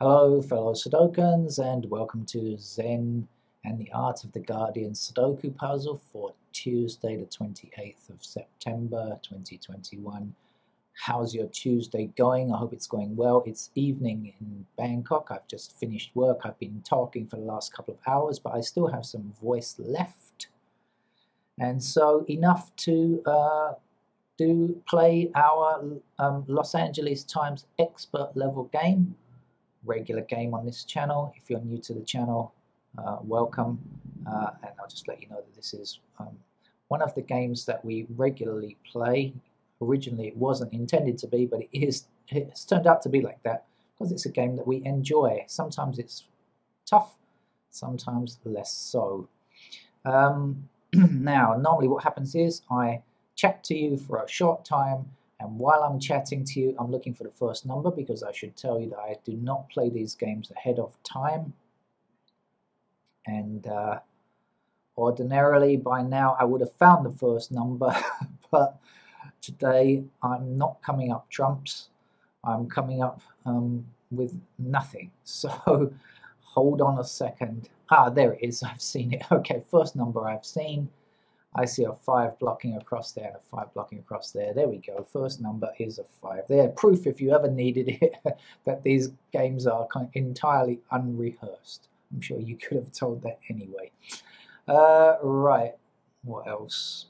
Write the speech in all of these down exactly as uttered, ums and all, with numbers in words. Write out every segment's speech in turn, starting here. Hello fellow Sudokans, and welcome to Zen and the Art of the Guardian Sudoku Puzzle for Tuesday the twenty-eighth of September twenty twenty-one. How's your Tuesday going? I hope it's going well. It's evening in Bangkok. I've just finished work. I've been talking for the last couple of hours, but I still have some voice left. And so enough to uh, do play our um, Los Angeles Times expert level game. Regular game on this channel. If you're new to the channel, uh, welcome, uh, and I'll just let you know that this is um, one of the games that we regularly play. Originally it wasn't intended to be, but it is, it's turned out to be like that because it's a game that we enjoy. Sometimes it's tough, sometimes less so. Um, now normally what happens is I chat to you for a short time, and while I'm chatting to you, I'm looking for the first number, because I should tell you that I do not play these games ahead of time. And uh, ordinarily by now I would have found the first number, but today I'm not coming up trumps. I'm coming up um, with nothing. So hold on a second. Ah, there it is. I've seen it. Okay, first number I've seen. I see a five blocking across there and a five blocking across there. There we go. First number is a five. There, proof if you ever needed it that these games are kind of entirely unrehearsed. I'm sure you could have told that anyway. Uh, right, what else?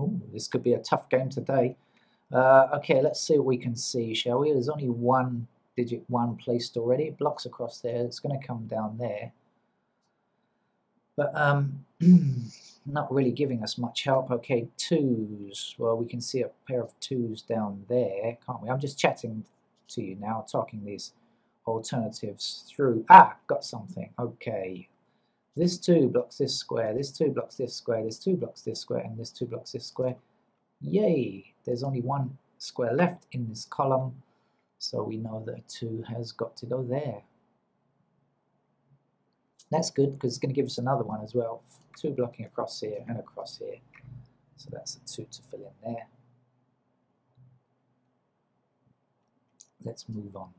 Oh, this could be a tough game today. Uh, okay, let's see what we can see, shall we? There's only one digit one placed already. It blocks across there. It's going to come down there. But um, not really giving us much help. Okay, twos. Well, we can see a pair of twos down there, can't we? I'm just chatting to you now, talking these alternatives through. Ah, got something. Okay. This two blocks this square, this two blocks this square, this two blocks this square, and this two blocks this square. Yay! There's only one square left in this column, so we know that a two has got to go there. That's good, because it's going to give us another one as well. Two blocking across here and across here. So that's a two to fill in there. Let's move on.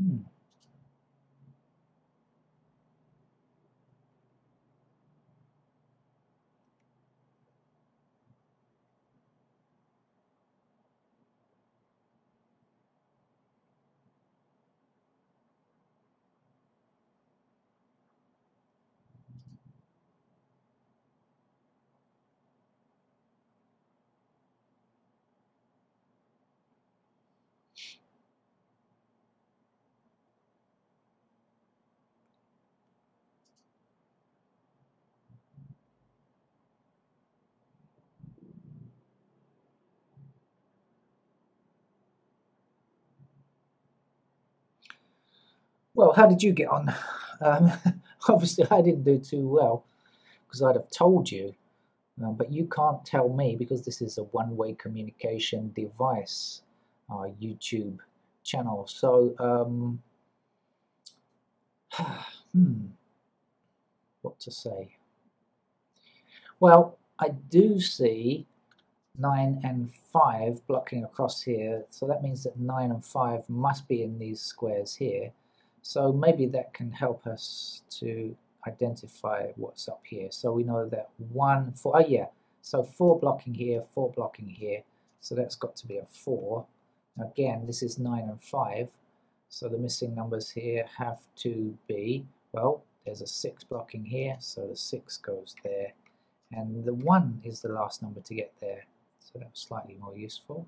Hmm. Well, how did you get on? Um, obviously, I didn't do too well, because I'd have told you. Um, but you can't tell me, because this is a one-way communication device, our YouTube channel. So, um, hmm, what to say? Well, I do see nine and five blocking across here. So that means that nine and five must be in these squares here. So maybe that can help us to identify what's up here. So we know that one, four, oh yeah, So four blocking here, four blocking here, so that's got to be a four. Again, this is nine and five, so the missing numbers here have to be, well, there's a six blocking here, so the six goes there, and the one is the last number to get there, so that's slightly more useful.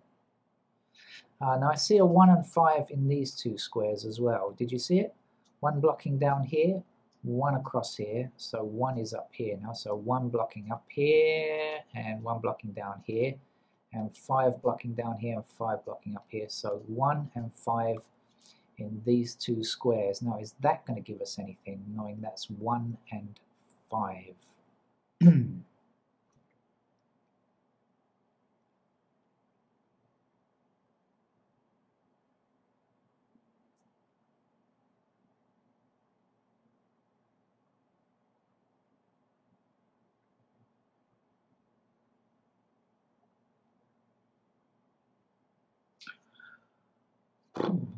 Uh, now I see a one and five in these two squares as well. Did you see it? One blocking down here, one across here, so one is up here now, so one blocking up here and one blocking down here, and five blocking down here and five blocking up here, so one and five in these two squares. Now is that going to give us anything, knowing that's one and five?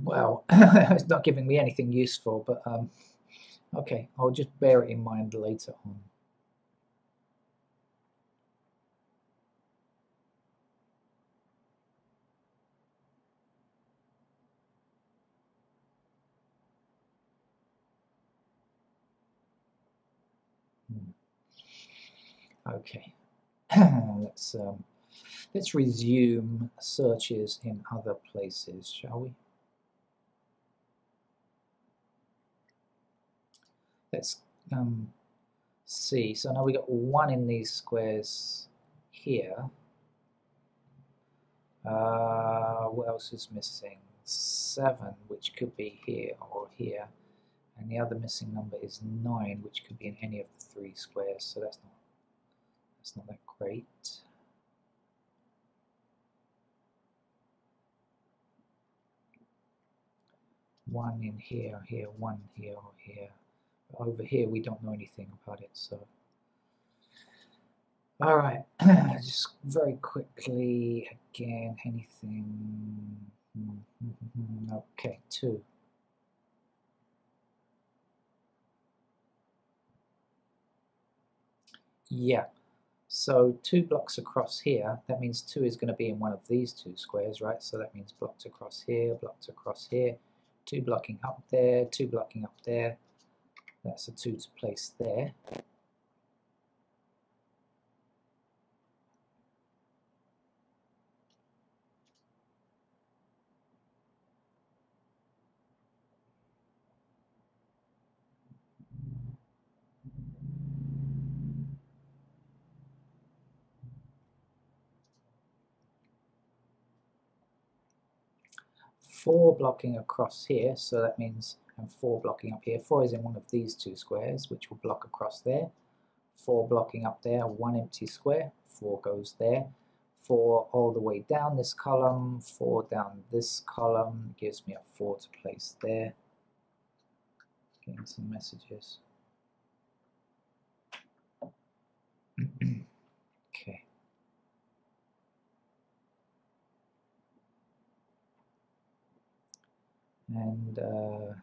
Well, it's not giving me anything useful, but um, okay, I'll just bear it in mind later on. Hmm. Okay, let's um, let's resume searches in other places, shall we? Let's um, see, so now we got one in these squares here. Uh, what else is missing? Seven, which could be here or here, and the other missing number is nine, which could be in any of the three squares, so that's not, that's not that great. One in here, here, one here, or here. Over here we don't know anything about it, so alright, just very quickly again, anything? Okay, two. Yeah, so two blocks across here, that means two is going to be in one of these two squares, right? So that means blocked across here, blocked across here, two blocking up there, two blocking up there. That's a two to place there. Four blocking across here, so that means and four blocking up here. Four is in one of these two squares, which will block across there. Four blocking up there, one empty square, four goes there. Four all the way down this column, four down this column, gives me a four to place there. Getting some messages. Okay. And, uh,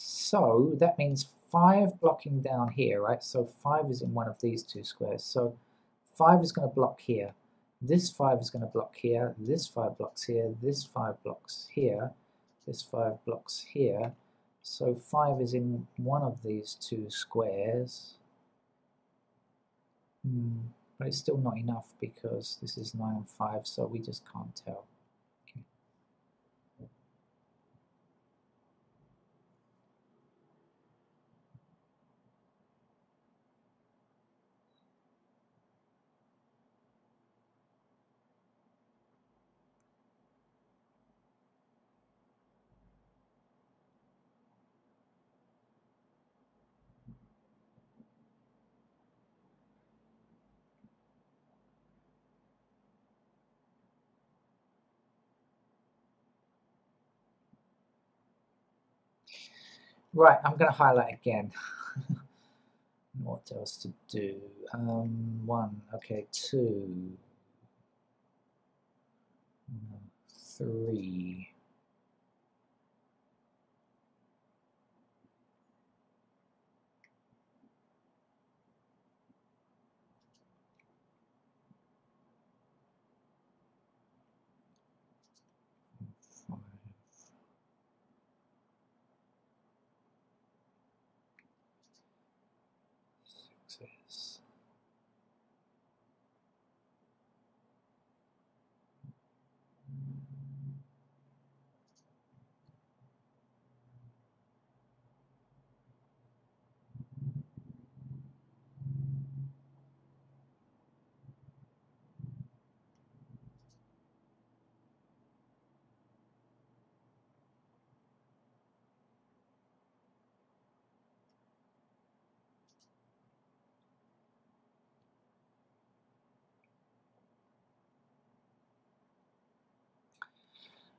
so that means five blocking down here, right? So five is in one of these two squares. So five is going to block here. This five is going to block here. This five blocks here. This five blocks here. This five blocks here. So five is in one of these two squares. Hmm, but it's still not enough because this is nine and five, so we just can't tell. Right, I'm going to highlight again. What else to do? Um, one, okay, two, three, surface.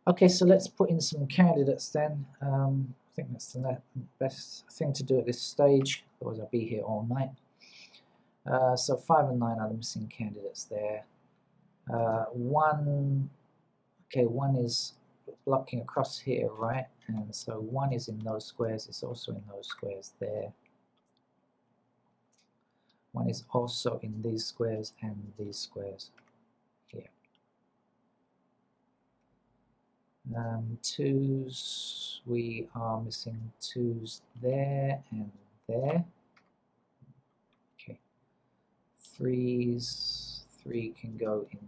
Okay, so let's put in some candidates then. Um, I think that's the best thing to do at this stage, otherwise I'll be here all night. Uh, so five and nine are the missing candidates there. Uh, one, okay, one is blocking across here, right? And so one is in those squares. It's also in those squares there. One is also in these squares and these squares here. Um, twos, we are missing twos there and there. Okay. Threes, three can go in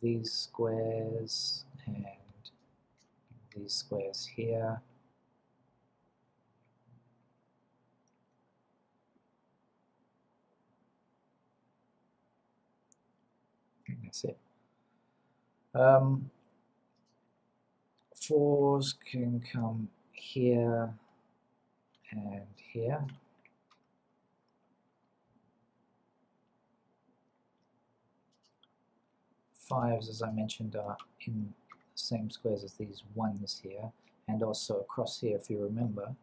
these squares and these squares here. And that's it. Um, Fours can come here and here. Fives, as I mentioned, are in the same squares as these ones here, and also across here, if you remember.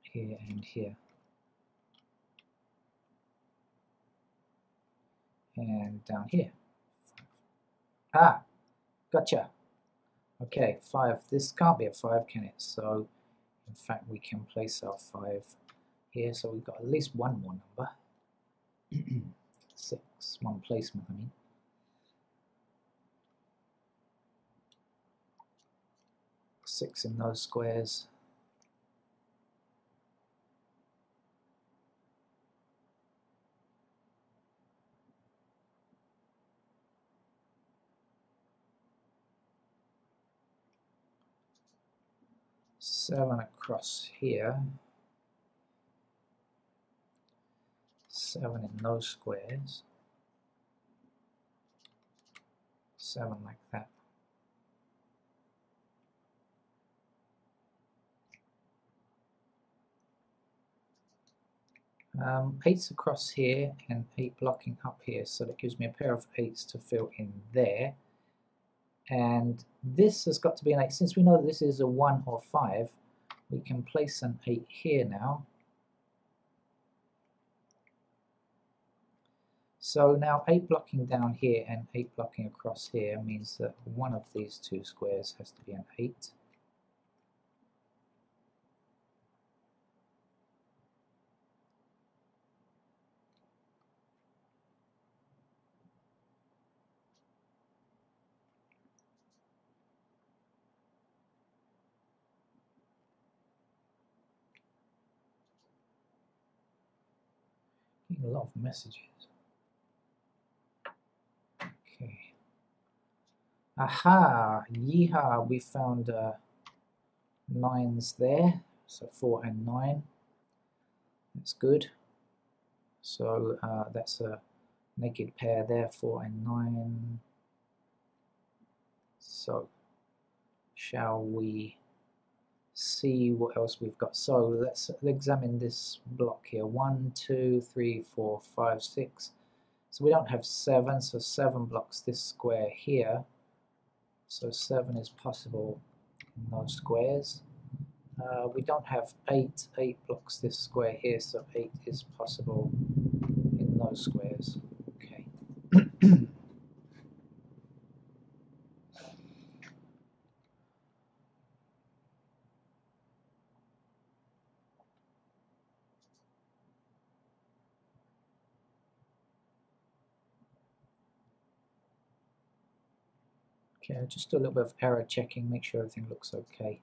Here and here. And down here. Ah, gotcha. Okay, five. This can't be a five, can it? So, in fact, we can place our five here. So we've got at least one more number. Six. One placement, I mean. Six in those squares. Seven across here, seven in those squares, seven like that. Um, eights across here and eight blocking up here, so that gives me a pair of eights to fill in there. And this has got to be an eight. Since we know that this is a one or five, we can place an eight here now. So now eight blocking down here and eight blocking across here means that one of these two squares has to be an eight. A lot of messages. Okay. Aha! Yeehaw! We found uh, nines there. So four and nine. That's good. So uh, that's a naked pair there, four and nine. So shall we see what else we've got? So let's examine this block here. One, two, three, four, five, six. So we don't have seven, so seven blocks this square here. So seven is possible in those squares. Uh, we don't have eight, eight blocks this square here, so eight is possible in those squares. Okay. Okay, just do a little bit of error checking, make sure everything looks okay.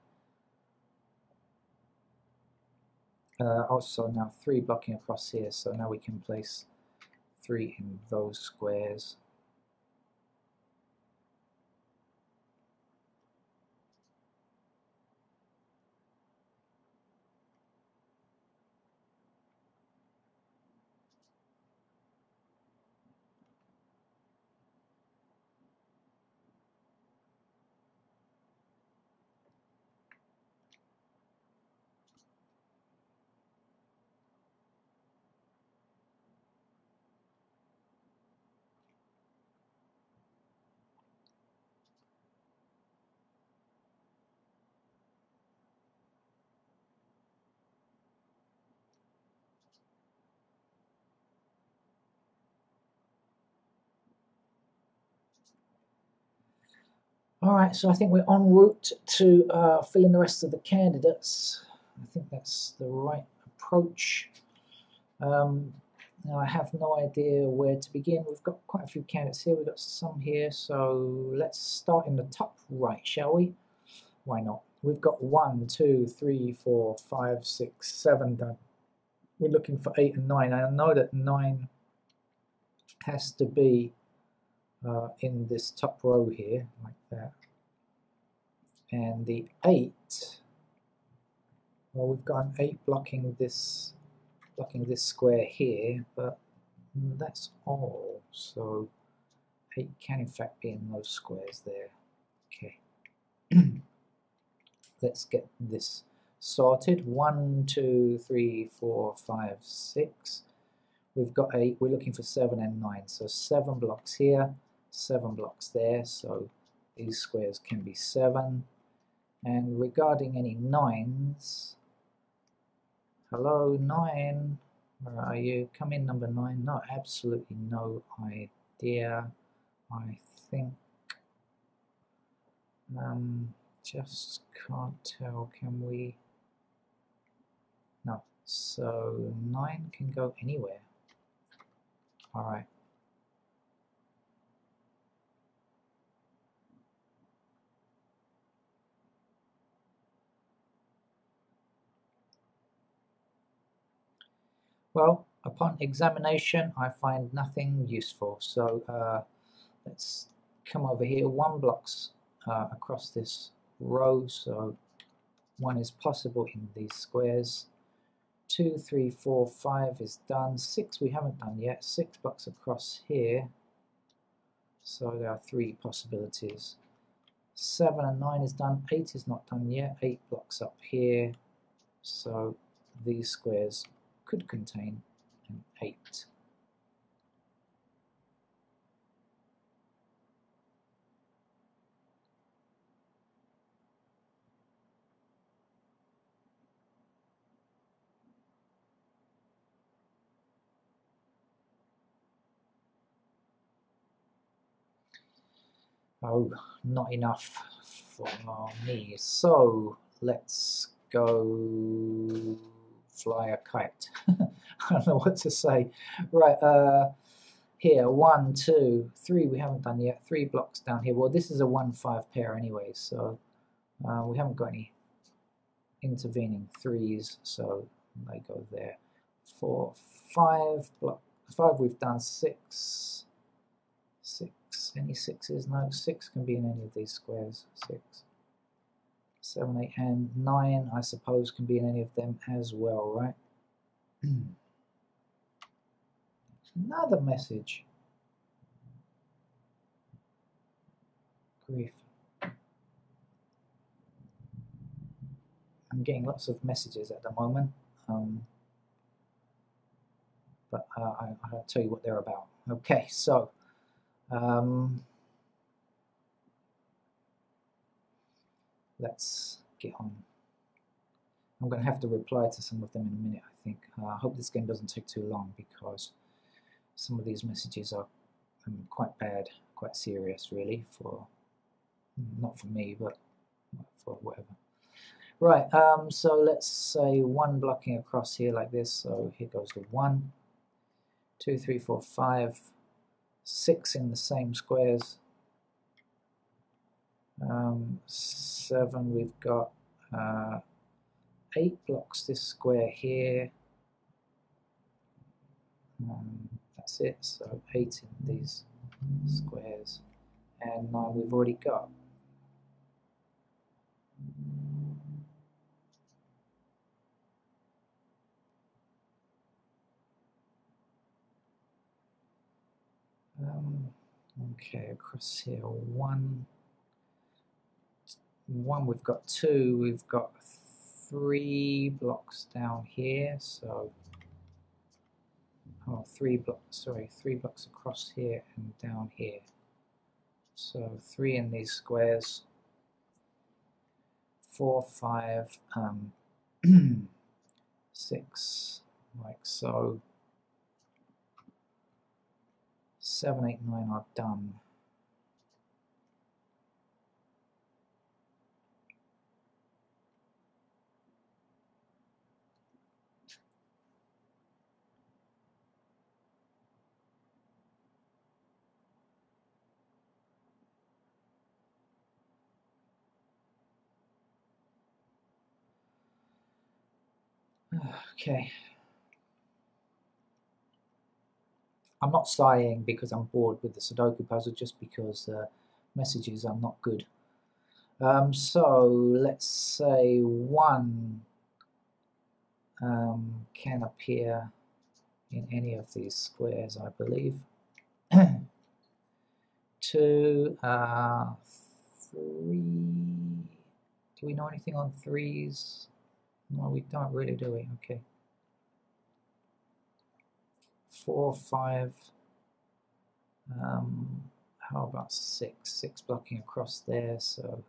uh, also now three blocking across here, so now we can place three in those squares. Alright, so I think we're en route to uh, fill in the rest of the candidates. I think that's the right approach. Um, now I have no idea where to begin. We've got quite a few candidates here, we've got some here, so let's start in the top right, shall we? Why not? We've got one, two, three, four, five, six, seven done. We're looking for eight and nine. I know that nine has to be Uh, in this top row here, like that. And the eight, well, we've got an eight blocking this blocking this square here, but that's all, so eight can in fact be in those squares there. Okay. Let's get this sorted. One, two, three, four, five, six. We've got eight, we're looking for seven and nine, so seven blocks here, seven blocks there, so these squares can be seven. And regarding any nines, hello nine, where are you? Come in, number nine. No, absolutely no idea. I think um just can't tell. Can we? No, so nine can go anywhere. Alright. Well, upon examination, I find nothing useful. So uh, let's come over here. One blocks uh, across this row, so one is possible in these squares. Two, three, four, five is done. Six we haven't done yet. Six blocks across here. So there are three possibilities. Seven and nine is done. Eight is not done yet. Eight blocks up here. So these squares could contain an eight. Oh, not enough for me. So let's go fly a kite. I don't know what to say. Right, uh, here, one, two, three, we haven't done yet. Three blocks down here. Well, this is a one five pair anyway, so uh, we haven't got any intervening threes, so they go there. Four, five, block, five we've done, six, six. Any sixes? No, six can be in any of these squares. Six, seven, eight, and nine, I suppose, can be in any of them as well, right? Another message. Grief. I'm getting lots of messages at the moment, um, but uh, I, I'll tell you what they're about. Okay, so. Um, let's get on. I'm going to have to reply to some of them in a minute, I think. Uh, I hope this game doesn't take too long, because some of these messages are um, quite bad, quite serious really, for not for me, but for whatever. Right, um, so let's say one blocking across here like this, so here goes the one, two, three, four, five, six in the same squares, um, seven we've got, uh, eight blocks this square here. Um, that's it, so eight in these squares, and nine we've already got. Um, okay, across here, one, one we've got two, we've got three blocks down here, so oh, three blocks, sorry, three blocks across here and down here. So three in these squares, four, five, um, six, like so. Seven, eight, nine are done. Okay. I'm not sighing because I'm bored with the Sudoku puzzle, just because uh, messages are not good. Um, so let's say one um, can appear in any of these squares, I believe. Two, uh, three. Do we know anything on threes? No, we don't really, do we? Okay. Four, five, um, how about six? Six blocking across there, so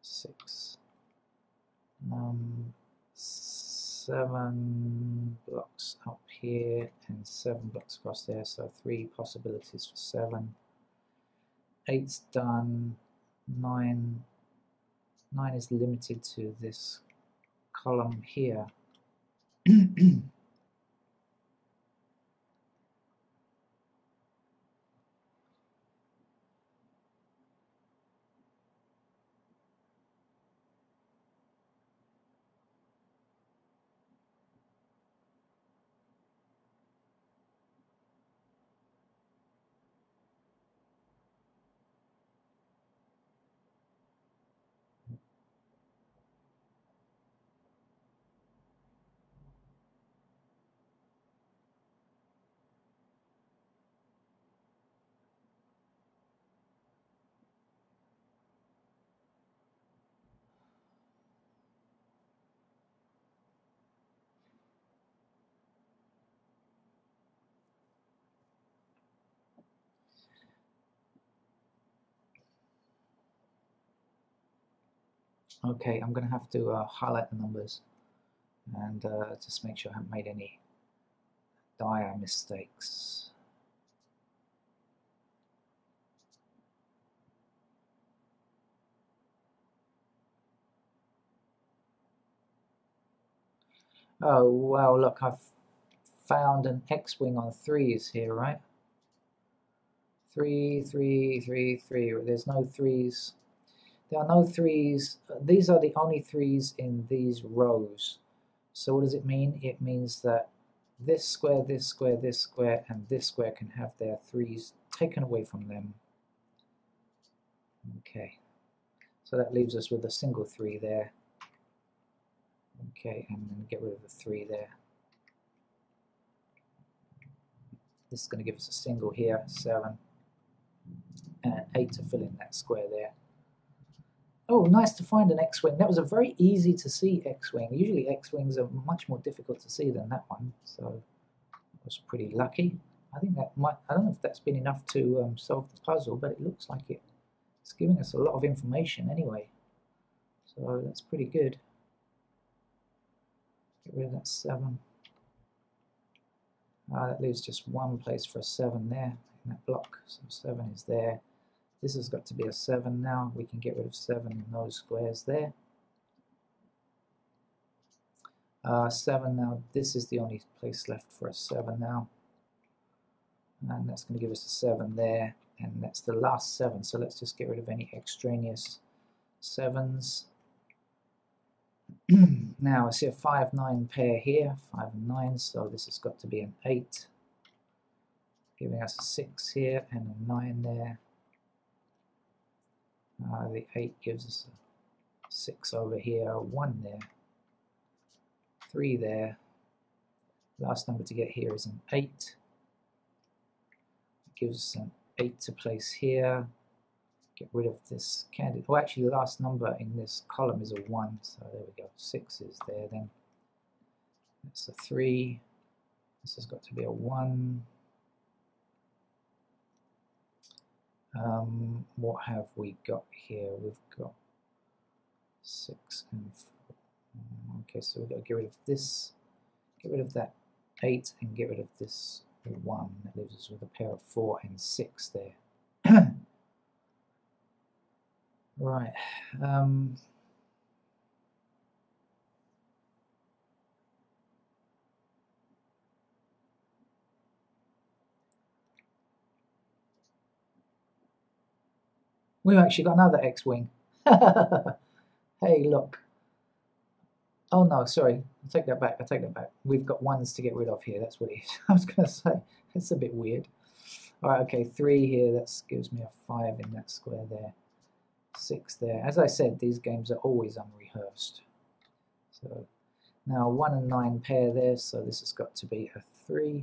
six. Um, seven blocks up here and seven blocks across there, so three possibilities for seven. Eight's done. Nine, nine is limited to this column here. Okay, I'm going to have to uh, highlight the numbers and uh, just make sure I haven't made any dire mistakes. Oh, wow, look, I've found an X-wing on threes here, right? Three, three, three, three. There's no threes. There are no threes. These are the only threes in these rows. So what does it mean? It means that this square, this square, this square, and this square can have their threes taken away from them. Okay. So that leaves us with a single three there. Okay, and then get rid of the three there. This is going to give us a single here, seven, and eight to fill in that square there. Oh, nice to find an X-wing. That was a very easy to see X-wing. Usually X-wings are much more difficult to see than that one, so I was pretty lucky. I think that might, I don't know if that's been enough to um, solve the puzzle, but it looks like it. It's giving us a lot of information anyway, so that's pretty good. Get rid of that seven. Uh, that leaves just one place for a seven there in that block, so seven is there. This has got to be a seven now. We can get rid of seven in those squares there. Uh, seven now. This is the only place left for a seven now. And that's going to give us a seven there. And that's the last seven. So let's just get rid of any extraneous sevens. Now I see a five nine pair here, five and nine, so this has got to be an eight, giving us a six here and a nine there. Uh, the eight gives us a six over here, one there, three there. Last number to get here is an eight. It gives us an eight to place here. Get rid of this candidate. Oh, actually, the last number in this column is a one, so there we go. six is there then. That's a three. This has got to be a one. Um, what have we got here? We've got six and four. Okay, so we've got to get rid of this, get rid of that eight, and get rid of this one. That leaves us with a pair of four and six there. Right, um, we've actually got another X-wing. Hey, look. Oh no, sorry, I take that back, I take that back. We've got ones to get rid of here, that's what it is. I was going to say, it's a bit weird. Alright, okay, three here, that gives me a five in that square there. six there. As I said, these games are always unrehearsed. So now one and nine pair there, so this has got to be a three.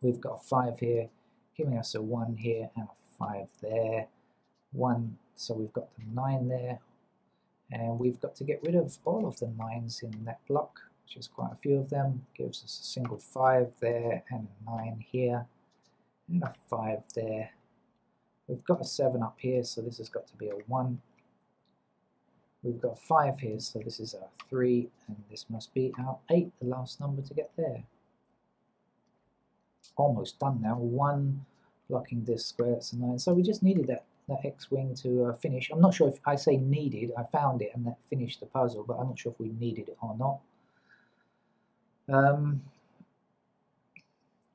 We've got a five here, giving us a one here and a five there. one, so we've got the nine there, and we've got to get rid of all of the nines in that block, which is quite a few of them. Gives us a single five there, and a nine here, and a five there. We've got a seven up here, so this has got to be a one. We've got a five here, so this is our three, and this must be our eight, the last number to get there. Almost done now, one blocking this square, that's a nine. So we just needed that, that X-wing to uh, finish. I'm not sure if I say needed, I found it and that finished the puzzle, but I'm not sure if we needed it or not. Um,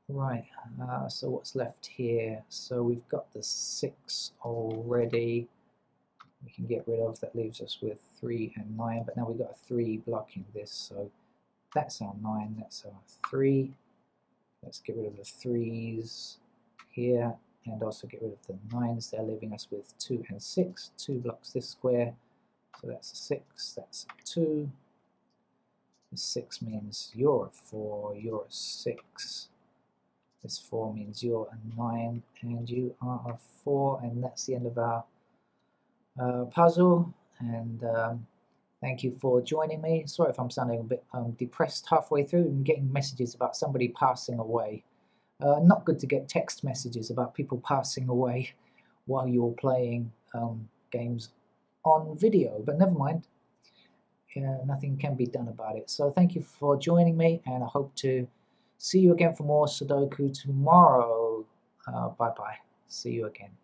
Right, uh, so what's left here? So we've got the six already. We can get rid of, that leaves us with three and nine, but now we've got a three blocking this, so that's our nine, that's our three. Let's get rid of the threes here, and also get rid of the nines. They're leaving us with two and six, two blocks this square, so that's a six, that's a two. The six means you're a four, you're a six. This four means you're a nine and you are a four, and that's the end of our uh, puzzle. And um, thank you for joining me. Sorry if I'm sounding a bit um, depressed halfway through and getting messages about somebody passing away. Uh, not good to get text messages about people passing away while you're playing um, games on video, but never mind. Uh, nothing can be done about it. So thank you for joining me, and I hope to see you again for more Sudoku tomorrow. Uh, bye bye. See you again.